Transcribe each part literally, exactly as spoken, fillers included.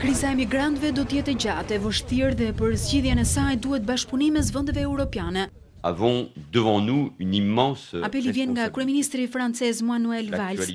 Kriza e migrantëve do të jetë gjatë, e vështirë dhe për zgjidhjen e saj duhet bashkëpunimi mes vendeve europiane. Avons devant nous une immense Apeli vjen nga kryeministri francez Manuel Valls.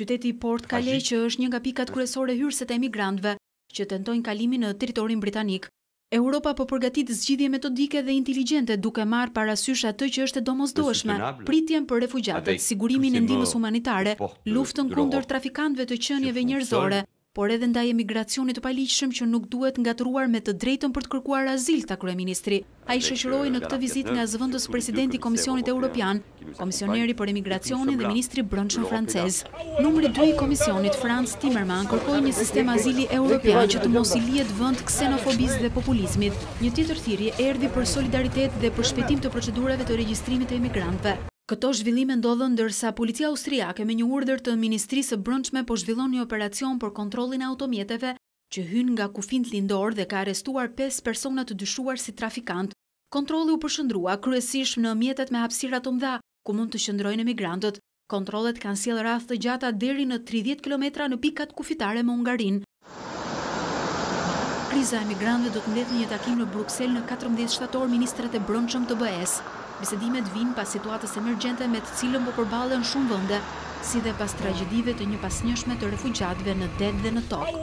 Qyteti Port Calais që është një nga pikat kryesore hyrëse të emigrantëve që tentojnë kalimin në territorin britanik. Europa po përgatit zgjidhje metodike dhe inteligjente duke marrë parasysh atë që është e domosdoshme, pritjen për refugjatët, sigurimin e ndihmës humanitare, luftën kundër trafikantëve të qenieve njerëzore, por edhe ndaj emigracionit të paligjshëm që nuk duhet ngatëruar me të drejtën për të kërkuar azil, tha kryeministri. Ai shoqëroi në këtë vizitë nga zëvendës presidenti i Komisionit Evropian, komisioneri për emigracionin dhe ministri i Brendshëm francez. Numri dy i Komisionit, Franc Timmermann, kërkoi një sistem azili evropian që të mos i lihet vend ksenofobisë dhe populizmit. Një tjetër thirrje erdhi për solidaritet dhe për shpejtim të procedurave të regjistrimit të emigrantëve. Këto zhvillime ndodhen ndërsa policia austriake me një urdhër të Ministrisë së Brendshme po zhvillon një operacion për kontrollin e automjeteve që hyn nga kufijt lindor dhe ka arrestuar pesë persona të dyshuar si trafikant. Kontrolli u përshëndrua kryesisht në mjetet me hapësira të mëdha ku mund të qëndrojnë emigrantët. Kontrollet kanë sjellë rreth të gjata deri në tridhjetë kilometra në pikat kufitare me Hungarinë. Kriza e migrantëve do të mbledhë në një takim në Bruksel në katërmbëdhjetë shtator ministrat e brendshëm të B E-s. Bisedimet vinë pas situatës emergjente me të cilën po përballen shumë vende, si dhe pas tragjedive të njëpasnjëshme të refugjatëve në det dhe në tokë.